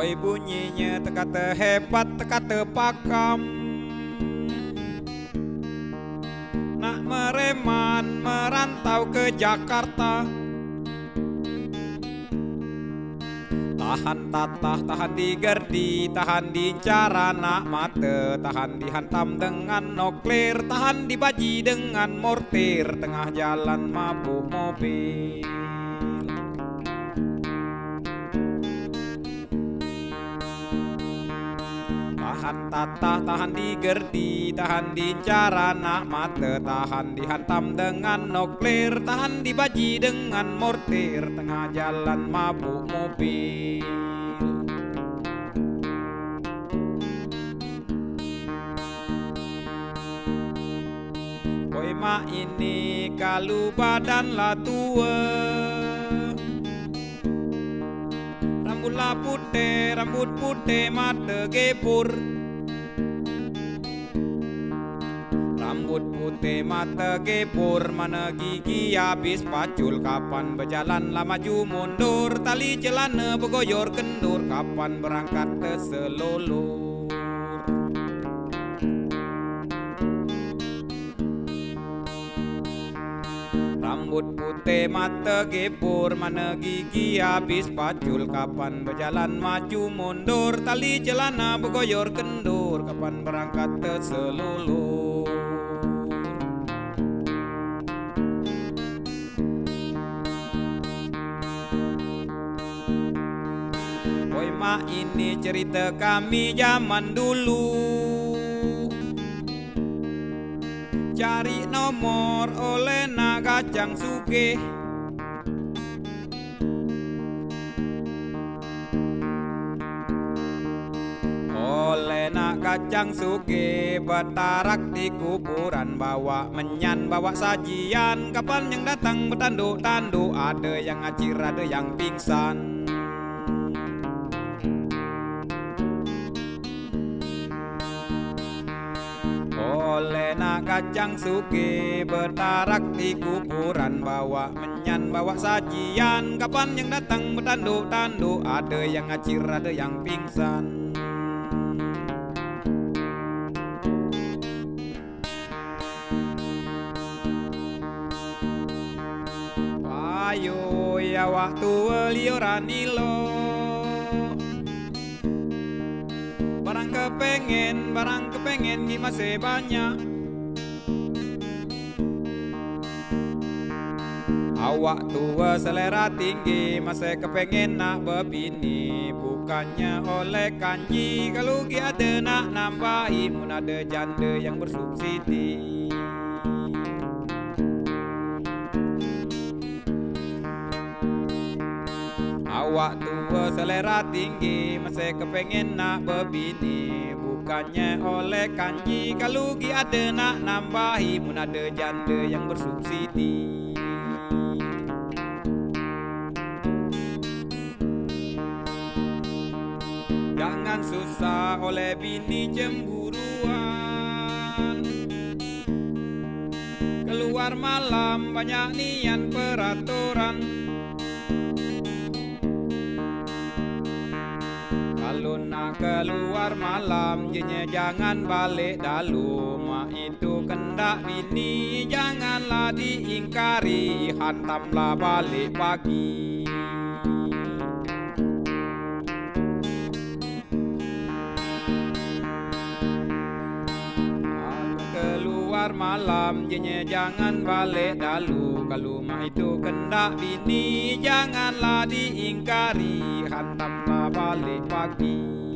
Oi bunyinya teka tehebat teka tepakam. Nak mereman merantau ke Jakarta. Tahan tatah, tahan digerdi, tahan diincara nak mate, tahan dihantam dengan nuklir, tahan dibaji dengan mortir, tengah jalan mabuk mobil. Tahan tatah, tahan digerdi, tahan diincara nak mate, tahan dihantam dengan nuklir, tahan dibaji dengan mortir, tengah jalan mabuk mobil. Oi mak ini kalau badan lah tua, rambut putih mata gepur, rambut putih mata gepur, mana gigi habis pacul, kapan berjalan lah maju mundur, tali celana bergoyor kendur, kapan berangkat terselulur. Rambut putih mata gepur, mana gigi habis pacul, kapan berjalan maju mundur, tali celana bergoyor kendur, kapan berangkat terselulur. Oi mak ini cerita kami zaman dulu. Cari nomor oleh naga cang suge, oleh naga cang suge, bertarak di kuburan, bawa menyan, bawa sajian, kapan yang datang bertanduk-tanduk, ada yang ngacir, ada yang pingsan. Oleh naga cang suge, bertarak di kuburan, bawa menyan, bawa sajian, kapan yang datang bertanduk-tanduk, ada yang ngacir, ada yang pingsan. Payo ya waktu lioranilo, barang kepengen ni masih banyak. Awak tua selera tinggi, masih kepengen nak berbini, bukannya oleh kanji, kalau gi ada nak nambahi, mun ada janda yang bersubsidi. Awak tua selera tinggi, masih kepengen nak berbini, bukannya oleh kanji, kalau gi ada nak nambahi, mun ada janda yang bersubsidi. Jangan susah oleh bini cemburuan, keluar malam banyak nian peraturan. Kalau nak keluar malam, jenya jangan balik dalu, mak itu kendak bini, janganlah diingkari, hantamlah balik pagi. Kalau keluar malam, jenya jangan balik dalu, kalau mak itu kendak bini, janganlah diingkari, hantamlah balik pagi.